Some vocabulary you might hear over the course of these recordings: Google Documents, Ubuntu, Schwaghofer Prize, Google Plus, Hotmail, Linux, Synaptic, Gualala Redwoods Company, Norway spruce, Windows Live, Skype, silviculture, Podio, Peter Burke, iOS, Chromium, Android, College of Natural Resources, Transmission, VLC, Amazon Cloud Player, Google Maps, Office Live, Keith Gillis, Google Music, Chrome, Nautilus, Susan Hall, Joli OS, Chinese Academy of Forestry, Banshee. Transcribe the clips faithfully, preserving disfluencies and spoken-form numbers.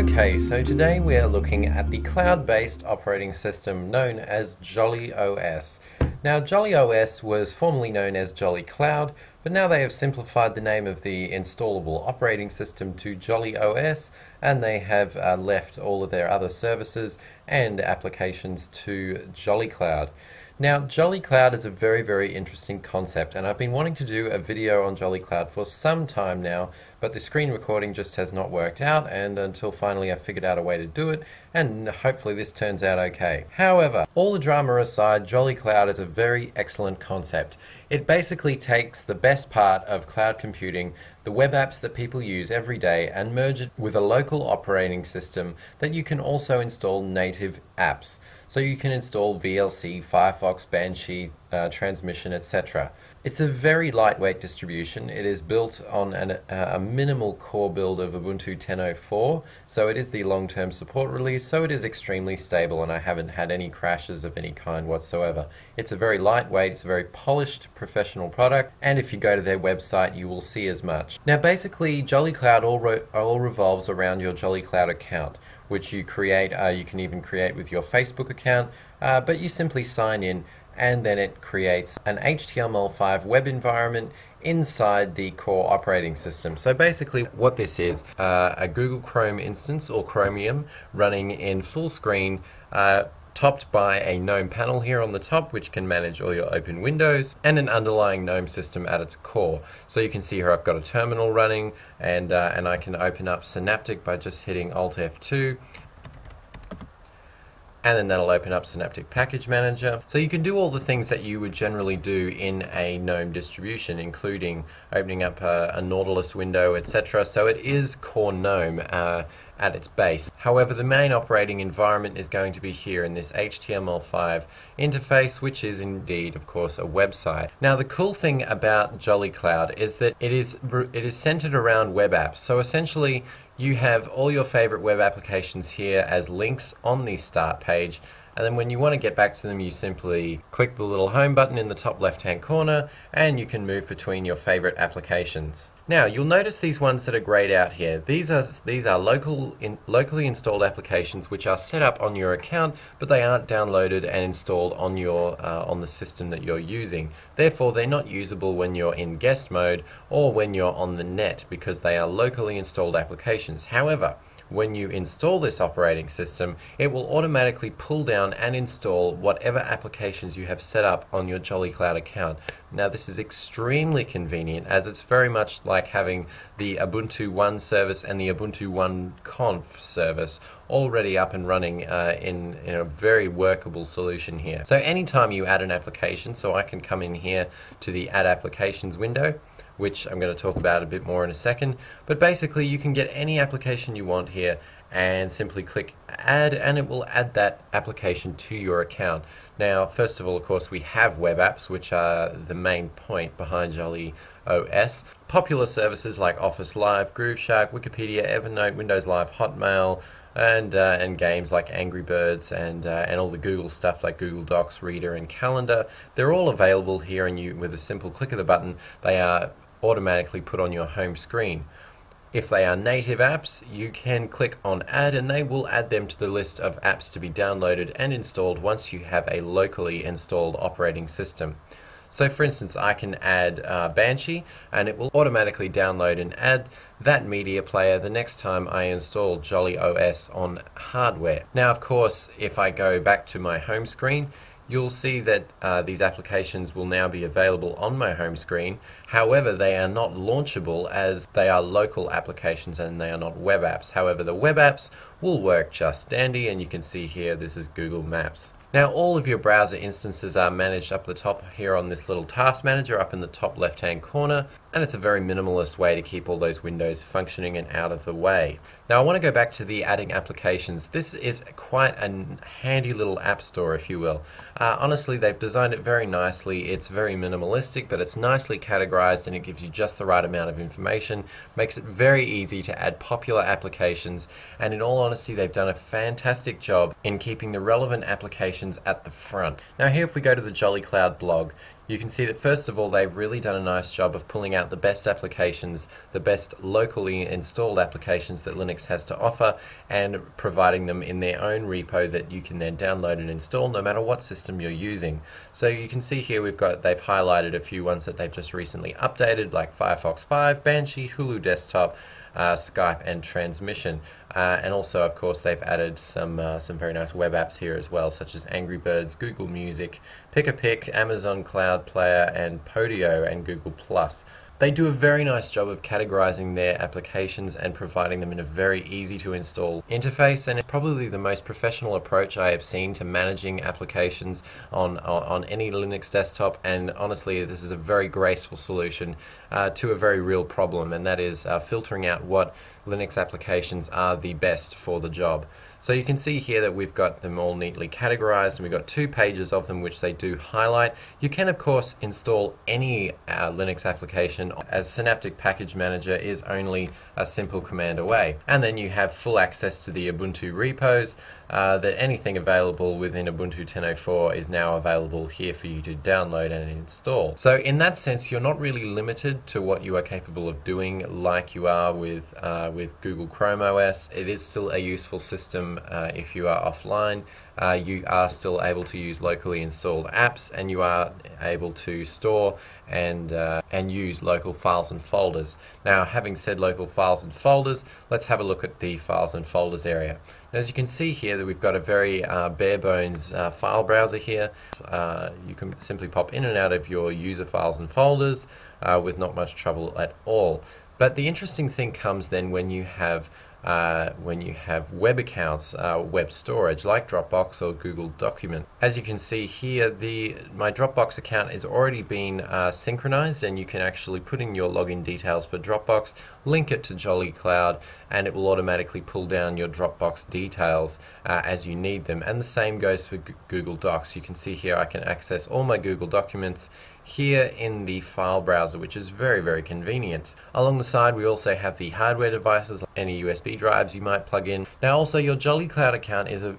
Okay, so today we are looking at the cloud-based operating system known as Joli O S. Now, Joli O S was formerly known as Jolicloud, but now they have simplified the name of the installable operating system to Joli O S, and they have uh, left all of their other services and applications to Jolicloud. Now, Jolicloud is a very, very interesting concept, and I've been wanting to do a video on Jolicloud for some time now, but the screen recording just has not worked out, and until finally I figured out a way to do it, and hopefully this turns out okay. However, all the drama aside, Jolicloud is a very excellent concept. It basically takes the best part of cloud computing, the web apps that people use every day, and merge it with a local operating system that you can also install native apps. So you can install V L C, Firefox, Banshee, uh, Transmission, et cetera. It's a very lightweight distribution. It is built on an, uh, a minimal core build of Ubuntu ten point oh four, so it is the long-term support release, so it is extremely stable, and I haven't had any crashes of any kind whatsoever. It's a very lightweight, it's a very polished professional product, and if you go to their website you will see as much. Now basically Jolicloud all, re all revolves around your Jolicloud account, which you create, uh, you can even create with your Facebook account, uh, but you simply sign in and then it creates an H T M L five web environment inside the core operating system. So basically what this is, uh, a Google Chrome instance or Chromium running in full screen, uh, topped by a GNOME panel here on the top, which can manage all your open windows, and an underlying GNOME system at its core. So you can see here I've got a terminal running, and, uh, and I can open up Synaptic by just hitting Alt F two, and then that'll open up Synaptic Package Manager. So you can do all the things that you would generally do in a GNOME distribution, including opening up a, a Nautilus window, et cetera. So it is core GNOME uh, at its base. However, the main operating environment is going to be here in this H T M L five interface, which is indeed, of course, a website. Now, the cool thing about Jolicloud is that it is, it is centered around web apps. So essentially, you have all your favorite web applications here as links on the start page, and then when you want to get back to them you simply click the little home button in the top left hand corner and you can move between your favorite applications. Now you'll notice these ones that are grayed out here. These are, these are local in, locally installed applications which are set up on your account, but they aren't downloaded and installed on, your, uh, on the system that you're using. Therefore they're not usable when you're in guest mode or when you're on the net because they are locally installed applications. However, when you install this operating system, it will automatically pull down and install whatever applications you have set up on your Jolicloud account. Now this is extremely convenient as it's very much like having the Ubuntu One service and the Ubuntu One Conf service already up and running uh, in, in a very workable solution here. So anytime you add an application, so I can come in here to the Add Applications window, which I'm going to talk about a bit more in a second, but basically you can get any application you want here and simply click add and it will add that application to your account. Now first of all, of course, we have web apps, which are the main point behind Joli O S. Popular services like Office Live, Grooveshark, Wikipedia, Evernote, Windows Live, Hotmail, and uh, and games like Angry Birds and uh, and all the Google stuff like Google Docs, Reader and Calendar. They're all available here, and you, with a simple click of the button, they are automatically put on your home screen. If they are native apps, you can click on add and they will add them to the list of apps to be downloaded and installed once you have a locally installed operating system. So for instance, I can add uh, Banshee and it will automatically download and add that media player the next time I install Joli O S on hardware. Now of course, if I go back to my home screen, you'll see that uh, these applications will now be available on my home screen. However, they are not launchable as they are local applications and they are not web apps. However, the web apps will work just dandy, and you can see here this is Google Maps. Now all of your browser instances are managed up the top here on this little task manager up in the top left hand corner, and it's a very minimalist way to keep all those windows functioning and out of the way. Now I want to go back to the adding applications. This is quite a handy little app store, if you will. Uh, honestly, they've designed it very nicely. It's very minimalistic, but it's nicely categorized and it gives you just the right amount of information. Makes it very easy to add popular applications, and in all honesty they've done a fantastic job in keeping the relevant applications at the front. Now here if we go to the Jolicloud blog, you can see that first of all they've really done a nice job of pulling out the best applications, the best locally installed applications that Linux has to offer, and providing them in their own repo that you can then download and install no matter what system you're using. So you can see here we've got, they've highlighted a few ones that they've just recently updated, like Firefox five, Banshee, Hulu Desktop, Uh, Skype and Transmission, uh, and also of course they've added some uh, some very nice web apps here as well, such as Angry Birds, Google Music, Pick a Pick, Amazon Cloud Player, and Podio and Google Plus. They do a very nice job of categorizing their applications and providing them in a very easy to install interface, and it's probably the most professional approach I have seen to managing applications on, on, on any Linux desktop. And honestly, this is a very graceful solution uh, to a very real problem, and that is uh, filtering out what Linux applications are the best for the job. So you can see here that we've got them all neatly categorized, and we've got two pages of them which they do highlight. You can of course install any uh, Linux application, as Synaptic Package Manager is only a simple command away. And then you have full access to the Ubuntu repos, uh, that anything available within Ubuntu ten oh four is now available here for you to download and install. So in that sense you're not really limited to what you are capable of doing like you are with, uh, with Google Chrome O S. It is still a useful system. Uh, if you are offline, uh, you are still able to use locally installed apps, and you are able to store and uh, and use local files and folders. Now, having said local files and folders, let's have a look at the files and folders area. Now, as you can see here, that we've got a very uh, bare bones uh, file browser here. Uh, you can simply pop in and out of your user files and folders uh, with not much trouble at all. But the interesting thing comes then when you have Uh, when you have web accounts, uh, web storage like Dropbox or Google Documents. As you can see here, the my Dropbox account has already been uh, synchronized, and you can actually put in your login details for Dropbox, link it to Jolicloud, and it will automatically pull down your Dropbox details uh, as you need them. And the same goes for G Google Docs. You can see here I can access all my Google Documents here in the file browser, which is very very convenient. Along the side we also have the hardware devices, any U S B drives you might plug in. Now also your Jolicloud account is a,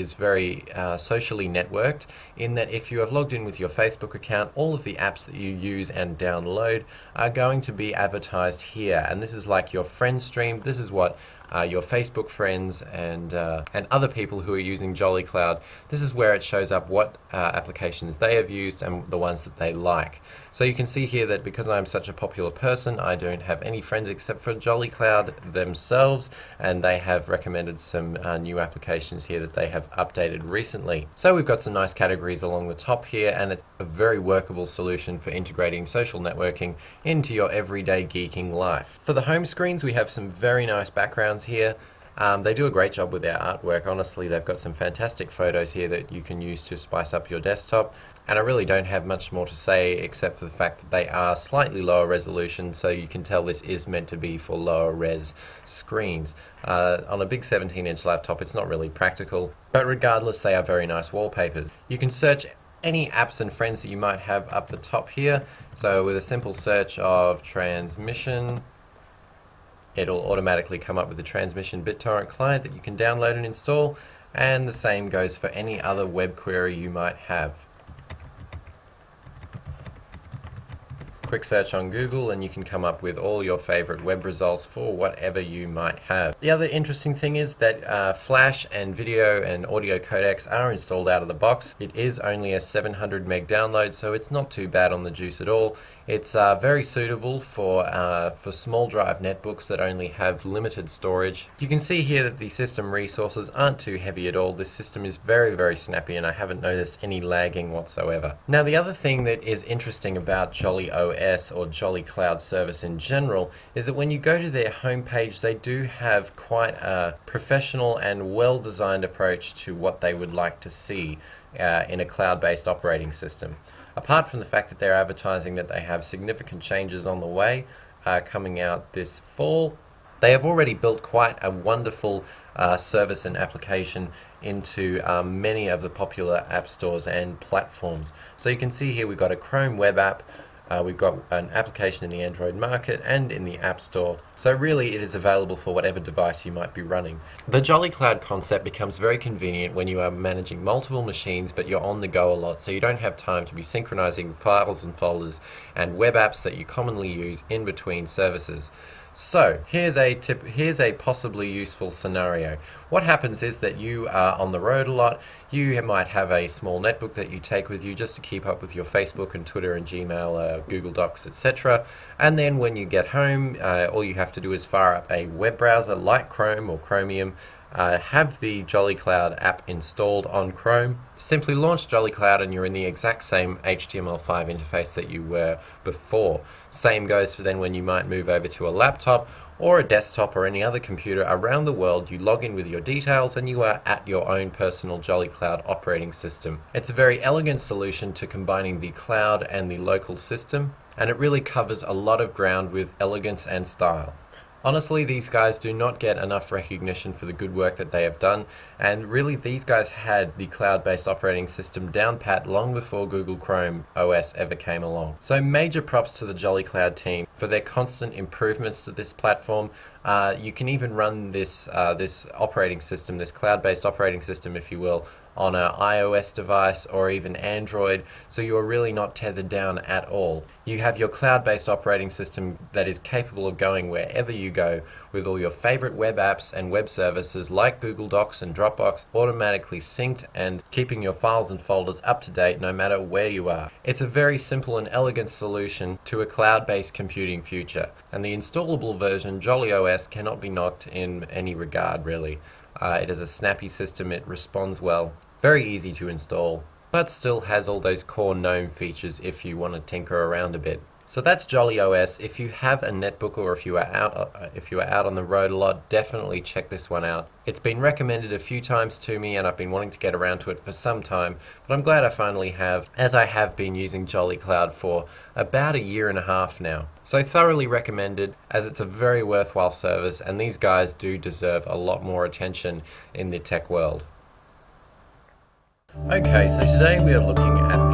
is very uh, socially networked, in that if you have logged in with your Facebook account, all of the apps that you use and download are going to be advertised here, and this is like your friend stream. This is what Uh, your Facebook friends and uh, and other people who are using Jolicloud, this is where it shows up what uh, applications they have used and the ones that they like. So you can see here that because I'm such a popular person, I don't have any friends except for Jolicloud themselves, and they have recommended some uh, new applications here that they have updated recently. So we've got some nice categories along the top here, and it's a very workable solution for integrating social networking into your everyday geeking life. For the home screens, we have some very nice backgrounds here. Um, they do a great job with their artwork. Honestly, they've got some fantastic photos here that you can use to spice up your desktop. And I really don't have much more to say except for the fact that they are slightly lower resolution, so you can tell this is meant to be for lower res screens. Uh, on a big seventeen inch laptop it's not really practical, but regardless they are very nice wallpapers. You can search any apps and friends that you might have up the top here, so with a simple search of Transmission, it'll automatically come up with a Transmission BitTorrent client that you can download and install, and the same goes for any other web query you might have. Quick search on Google and you can come up with all your favorite web results for whatever you might have. The other interesting thing is that uh, Flash and video and audio codecs are installed out of the box. It is only a seven hundred meg download, so it's not too bad on the juice at all. It's uh, very suitable for, uh, for small drive netbooks that only have limited storage. You can see here that the system resources aren't too heavy at all. This system is very, very snappy, and I haven't noticed any lagging whatsoever. Now the other thing that is interesting about Joli O S or Jolicloud service in general is that when you go to their homepage, they do have quite a professional and well-designed approach to what they would like to see uh, in a cloud-based operating system. Apart from the fact that they're advertising that they have significant changes on the way uh, coming out this fall, they have already built quite a wonderful uh, service and application into um, many of the popular app stores and platforms. So you can see here we've got a Chrome web app, Uh, we've got an application in the Android market and in the App Store, so really it is available for whatever device you might be running. The Jolicloud concept becomes very convenient when you are managing multiple machines but you're on the go a lot, so you don't have time to be synchronizing files and folders and web apps that you commonly use in between services. So, here's a tip, here's a possibly useful scenario. What happens is that you are on the road a lot, you might have a small netbook that you take with you just to keep up with your Facebook and Twitter and Gmail, uh, Google Docs, et cetera. And then when you get home, uh, all you have to do is fire up a web browser like Chrome or Chromium, uh, have the Jolicloud app installed on Chrome, simply launch Jolicloud and you're in the exact same H T M L five interface that you were before. Same goes for then when you might move over to a laptop or a desktop or any other computer around the world. You log in with your details and you are at your own personal Jolicloud operating system. It's a very elegant solution to combining the cloud and the local system, and it really covers a lot of ground with elegance and style. Honestly, these guys do not get enough recognition for the good work that they have done, and really these guys had the cloud-based operating system down pat long before Google Chrome O S ever came along. So major props to the Jolicloud team for their constant improvements to this platform. Uh, you can even run this, uh, this operating system, this cloud-based operating system if you will, on an iOS device or even Android, so you are really not tethered down at all. You have your cloud-based operating system that is capable of going wherever you go, with all your favorite web apps and web services like Google Docs and Dropbox automatically synced and keeping your files and folders up to date no matter where you are. It's a very simple and elegant solution to a cloud-based computing future, and the installable version, Joli O S, cannot be knocked in any regard really. Uh, it is a snappy system, it responds well. Very easy to install, but still has all those core GNOME features if you want to tinker around a bit. So that's Joli O S. If you have a netbook or if you are out if you are out on the road a lot, definitely check this one out. It's been recommended a few times to me and I've been wanting to get around to it for some time, but I'm glad I finally have, as I have been using Jolicloud for about a year and a half now. So thoroughly recommended, as it's a very worthwhile service and these guys do deserve a lot more attention in the tech world. Okay, so today we are looking at